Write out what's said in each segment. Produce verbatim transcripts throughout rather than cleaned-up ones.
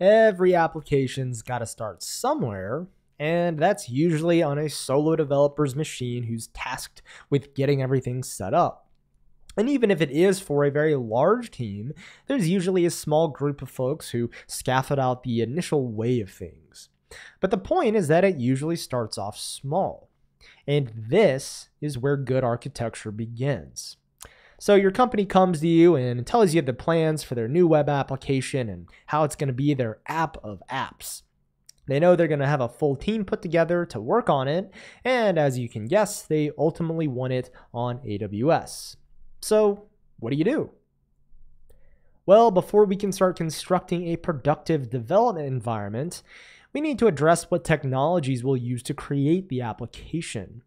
Every application's got to start somewhere, and that's usually on a solo developer's machine who's tasked with getting everything set up. And even if it is for a very large team, there's usually a small group of folks who scaffold out the initial way of things. But the point is that it usually starts off small. And this is where good architecture begins. So your company comes to you and tells you the plans for their new web application and how it's going to be their app of apps. They know they're going to have a full team put together to work on it, and as you can guess, they ultimately want it on A W S. So what do you do? Well, before we can start constructing a productive development environment, we need to address what technologies we'll use to create the application.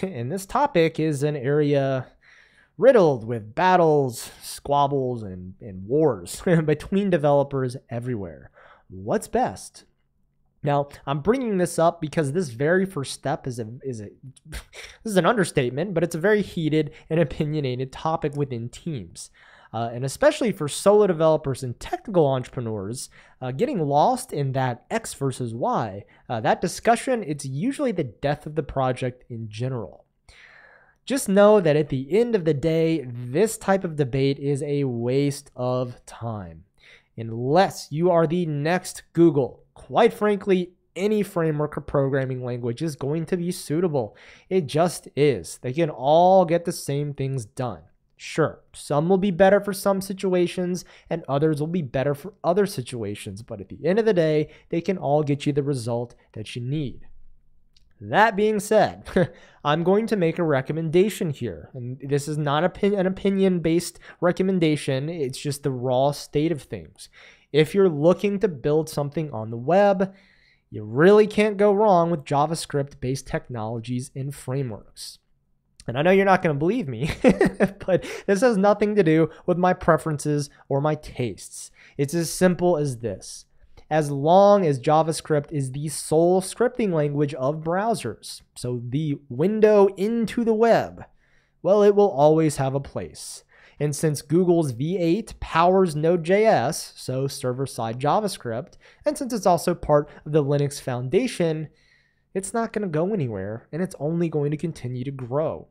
And this topic is an area riddled with battles, squabbles, and, and wars between developers everywhere. What's best? Now, I'm bringing this up because this very first step is a, is a this is an understatement, but it's a very heated and opinionated topic within teams. Uh, and especially for solo developers and technical entrepreneurs, uh, getting lost in that X versus Y, uh, that discussion, it's usually the death of the project in general. Just know that at the end of the day, this type of debate is a waste of time. Unless you are the next Google, quite frankly, any framework or programming language is going to be suitable. It just is. They can all get the same things done. Sure, some will be better for some situations and others will be better for other situations, but at the end of the day, they can all get you the result that you need. That being said, I'm going to make a recommendation here, and this is not opin- an opinion-based recommendation, it's just the raw state of things. If you're looking to build something on the web, you really can't go wrong with JavaScript-based technologies and frameworks. And I know you're not going to believe me, but this has nothing to do with my preferences or my tastes. It's as simple as this. As long as JavaScript is the sole scripting language of browsers, so the window into the web, well, it will always have a place. And since Google's V eight powers Node.js, so server-side JavaScript, and since it's also part of the Linux Foundation, it's not going to go anywhere, and it's only going to continue to grow.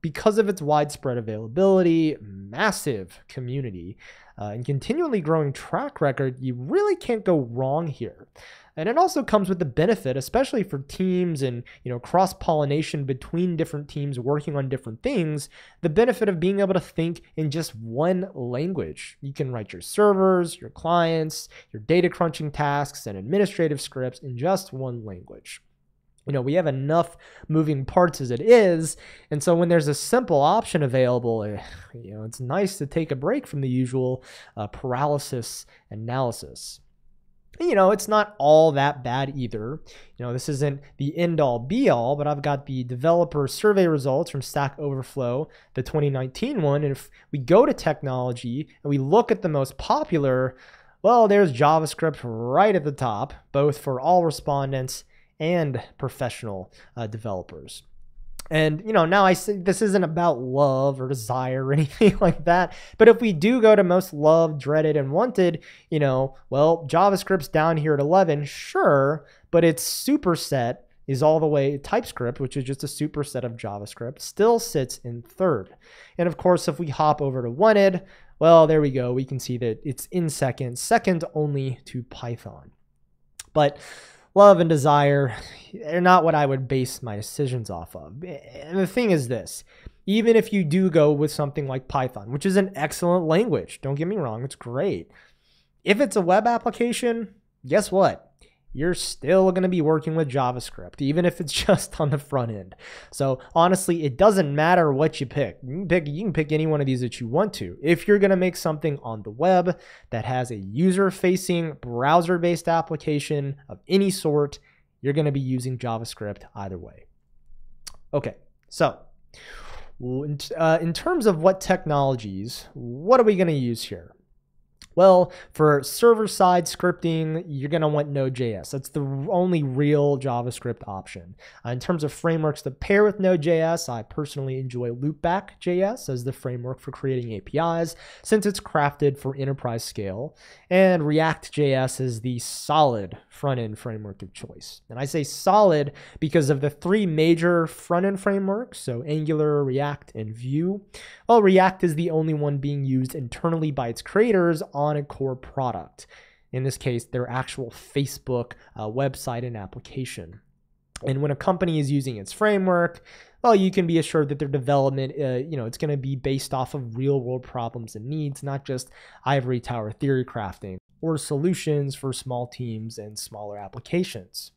Because of its widespread availability, massive community, uh, and continually growing track record, you really can't go wrong here. And it also comes with the benefit, especially for teams and, you know, cross-pollination between different teams working on different things, the benefit of being able to think in just one language. You can write your servers, your clients, your data crunching tasks, and administrative scripts in just one language. You know, we have enough moving parts as it is, and so when there's a simple option available, you know, it's nice to take a break from the usual uh, paralysis analysis. And, you know, it's not all that bad either. You know, this isn't the end-all be-all, but I've got the developer survey results from Stack Overflow, the twenty nineteen one, and if we go to technology and we look at the most popular, well, there's JavaScript right at the top, both for all respondents and professional uh, developers. And, you know, now I say this isn't about love or desire or anything like that, but if we do go to most loved, dreaded, and wanted, you know, well, JavaScript's down here at eleven, sure, but its superset is all the way, TypeScript, which is just a superset of JavaScript, still sits in third. And of course, if we hop over to wanted, well, there we go, we can see that it's in second, second only to Python. But love and desire, they're not what I would base my decisions off of. And the thing is this, even if you do go with something like Python, which is an excellent language, don't get me wrong, it's great. If it's a web application, guess what? You're still going to be working with JavaScript, even if it's just on the front end. So honestly, it doesn't matter what you pick. You can pick, you can pick any one of these that you want to. If you're going to make something on the web that has a user-facing, browser-based application of any sort, you're going to be using JavaScript either way. Okay, so uh, in terms of what technologies, what are we going to use here? Well, for server-side scripting, you're going to want Node.js. That's the only real JavaScript option. Uh, in terms of frameworks that pair with Node.js, I personally enjoy Loopback.js as the framework for creating A P Is, since it's crafted for enterprise scale. And React.js is the solid front-end framework of choice. And I say solid because of the three major front-end frameworks, so Angular, React, and Vue. Well, React is the only one being used internally by its creators on a core product. In this case, their actual Facebook uh, website and application. And when a company is using its framework, well, you can be assured that their development, uh, you know, it's going to be based off of real-world problems and needs, not just ivory tower theory crafting or solutions for small teams and smaller applications.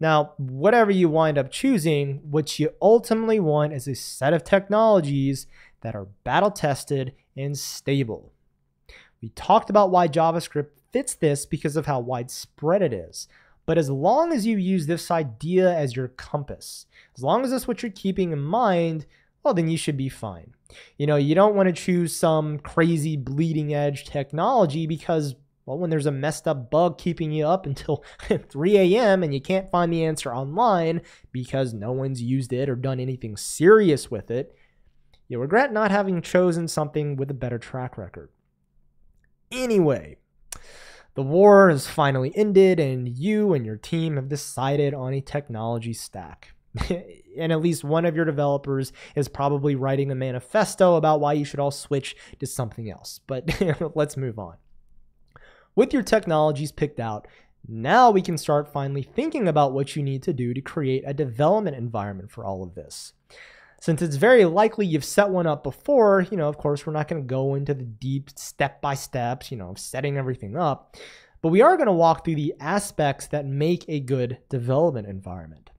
Now, whatever you wind up choosing, what you ultimately want is a set of technologies that are battle-tested and stable. We talked about why JavaScript fits this because of how widespread it is. But as long as you use this idea as your compass, as long as that's what you're keeping in mind, well, then you should be fine. You know, you don't want to choose some crazy bleeding edge technology because, well, when there's a messed up bug keeping you up until three A M and you can't find the answer online because no one's used it or done anything serious with it, you'll regret not having chosen something with a better track record. Anyway, the war has finally ended and you and your team have decided on a technology stack. And at least one of your developers is probably writing a manifesto about why you should all switch to something else. But let's move on. With your technologies picked out, now we can start finally thinking about what you need to do to create a development environment for all of this. Since it's very likely you've set one up before, you know, of course, we're not going to go into the deep step-by-steps, you know, of setting everything up, but we are going to walk through the aspects that make a good development environment.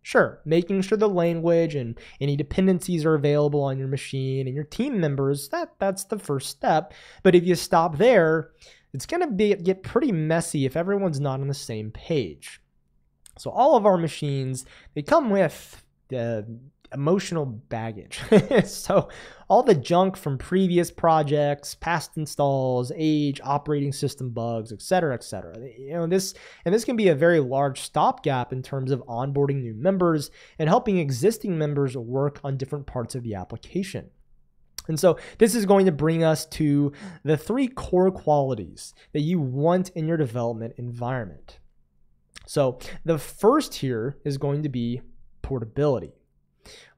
Sure, making sure the language and any dependencies are available on your machine and your team members, that, that's the first step. But if you stop there, it's going to get pretty messy if everyone's not on the same page. So all of our machines, they come with the emotional baggage. So all the junk from previous projects, past installs, age, operating system bugs, et cetera, et cetera. You know, this and this can be a very large stopgap in terms of onboarding new members and helping existing members work on different parts of the application. And so this is going to bring us to the three core qualities that you want in your development environment. So the first here is going to be portability.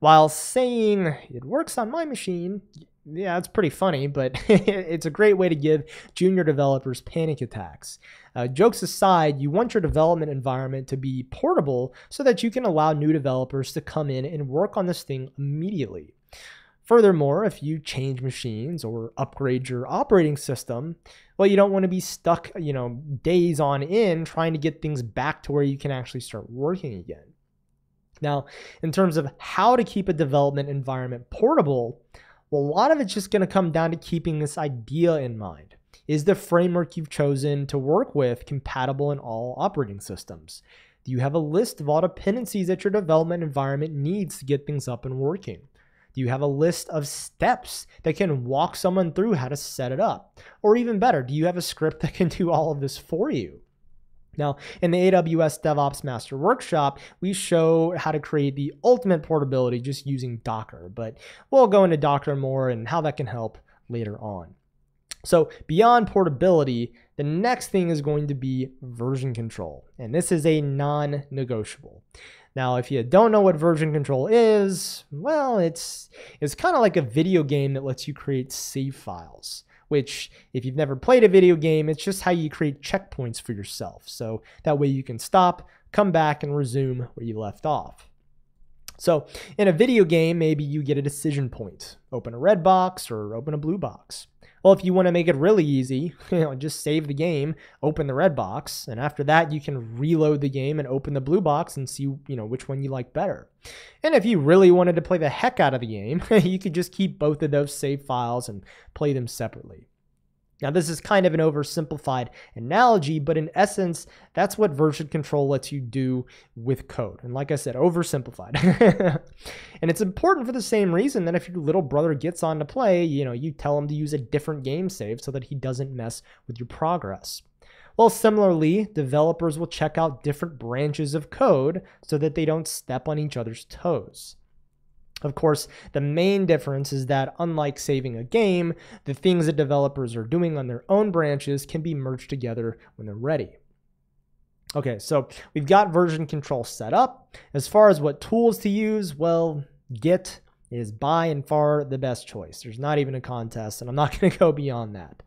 While saying it works on my machine, yeah, it's pretty funny, but it's a great way to give junior developers panic attacks. Uh, jokes aside, you want your development environment to be portable so that you can allow new developers to come in and work on this thing immediately. Furthermore, if you change machines or upgrade your operating system, well, you don't want to be stuck, you know, days on end trying to get things back to where you can actually start working again. Now, in terms of how to keep a development environment portable, well, a lot of it's just going to come down to keeping this idea in mind. Is the framework you've chosen to work with compatible in all operating systems? Do you have a list of all dependencies that your development environment needs to get things up and working? Do you have a list of steps that can walk someone through how to set it up? Or even better, do you have a script that can do all of this for you? Now, in the A W S DevOps Master Workshop, we show how to create the ultimate portability just using Docker, but we'll go into Docker more and how that can help later on. So beyond portability, the next thing is going to be version control, and this is a non-negotiable. Now, if you don't know what version control is, well, it's, it's kind of like a video game that lets you create save files, which if you've never played a video game, it's just how you create checkpoints for yourself. So that way you can stop, come back, and resume where you left off. So in a video game, maybe you get a decision point. Open a red box or open a blue box. Well, if you want to make it really easy, you know, just save the game, open the red box, and after that you can reload the game and open the blue box and see, you know, which one you like better. And if you really wanted to play the heck out of the game, you could just keep both of those save files and play them separately. Now, this is kind of an oversimplified analogy, but in essence, that's what version control lets you do with code. And like I said, oversimplified. And it's important for the same reason that if your little brother gets on to play, you know, you tell him to use a different game save so that he doesn't mess with your progress. Well, similarly, developers will check out different branches of code so that they don't step on each other's toes. Of course, the main difference is that unlike saving a game, the things that developers are doing on their own branches can be merged together when they're ready. Okay, so we've got version control set up. As far as what tools to use, well, Git is by and far the best choice. There's not even a contest, and I'm not going to go beyond that.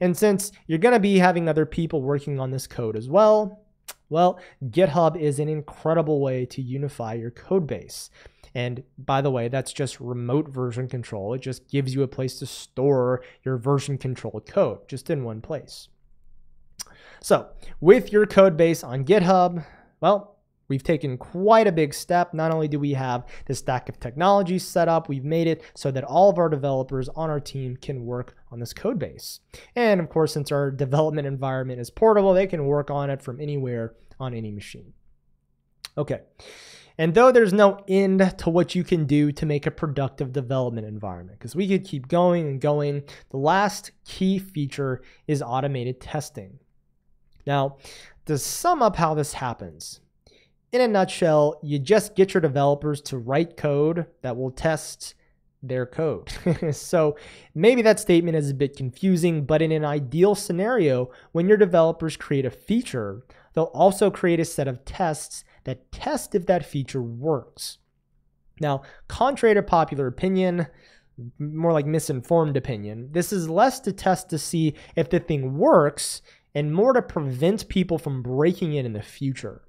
And since you're going to be having other people working on this code as well, well, GitHub is an incredible way to unify your code base. And by the way, that's just remote version control. It just gives you a place to store your version control code, just in one place. So with your code base on GitHub, well, we've taken quite a big step. Not only do we have the stack of technologies set up, we've made it so that all of our developers on our team can work on this code base. And of course, since our development environment is portable, they can work on it from anywhere on any machine. Okay. And though there's no end to what you can do to make a productive development environment, because we could keep going and going, the last key feature is automated testing. Now, to sum up how this happens, in a nutshell, you just get your developers to write code that will test their code. So maybe that statement is a bit confusing, but in an ideal scenario, when your developers create a feature, they'll also create a set of tests that test if that feature works. Now, contrary to popular opinion, more like misinformed opinion, this is less to test to see if the thing works and more to prevent people from breaking it in the future.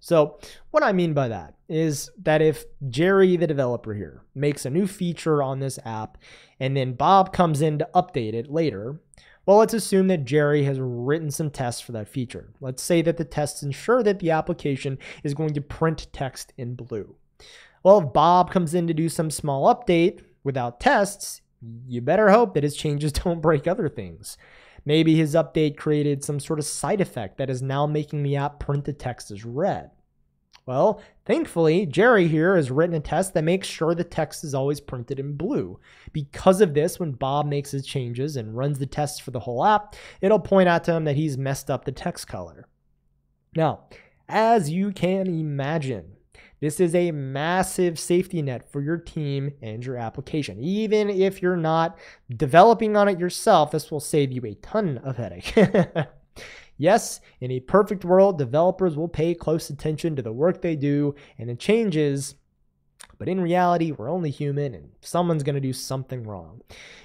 So what I mean by that is that if Jerry, the developer here, makes a new feature on this app and then Bob comes in to update it later, well, let's assume that Jerry has written some tests for that feature. Let's say that the tests ensure that the application is going to print text in blue. Well, if Bob comes in to do some small update without tests, you better hope that his changes don't break other things. Maybe his update created some sort of side effect that is now making the app print the text as red. Well, thankfully, Jerry here has written a test that makes sure the text is always printed in blue. Because of this, when Bob makes his changes and runs the tests for the whole app, it'll point out to him that he's messed up the text color. Now, as you can imagine, this is a massive safety net for your team and your application. Even if you're not developing on it yourself, this will save you a ton of headache. Yes, in a perfect world, developers will pay close attention to the work they do and the changes, but in reality, we're only human and someone's going to do something wrong.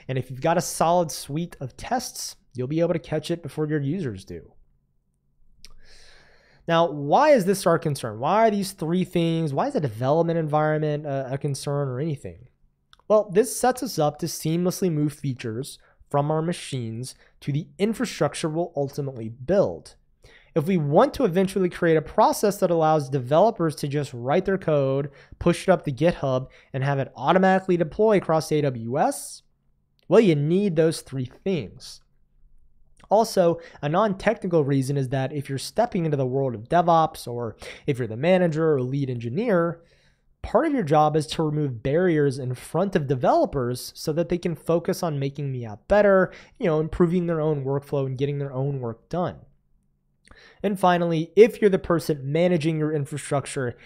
And if you've got a solid suite of tests, you'll be able to catch it before your users do. Now, why is this our concern? Why are these three things? Why is the development environment a, a concern or anything? Well, this sets us up to seamlessly move features from our machines to the infrastructure we'll ultimately build. If we want to eventually create a process that allows developers to just write their code, push it up to GitHub, and have it automatically deploy across A W S, well, you need those three things. Also, a non-technical reason is that if you're stepping into the world of DevOps, or if you're the manager or lead engineer, part of your job is to remove barriers in front of developers so that they can focus on making the app better, you know, improving their own workflow and getting their own work done. And finally, if you're the person managing your infrastructure,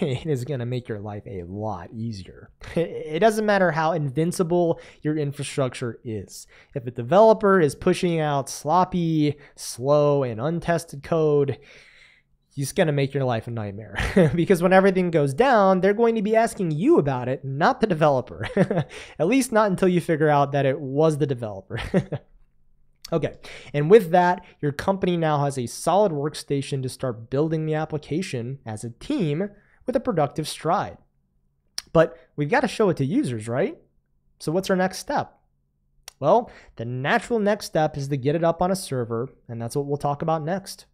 it is going to make your life a lot easier. It doesn't matter how invincible your infrastructure is. If a developer is pushing out sloppy, slow, and untested code, it's going to make your life a nightmare because when everything goes down, they're going to be asking you about it, not the developer, at least not until you figure out that it was the developer. Okay. And with that, your company now has a solid workstation to start building the application as a team with a productive stride, but we've got to show it to users, right? So what's our next step? Well, the natural next step is to get it up on a server, and that's what we'll talk about next.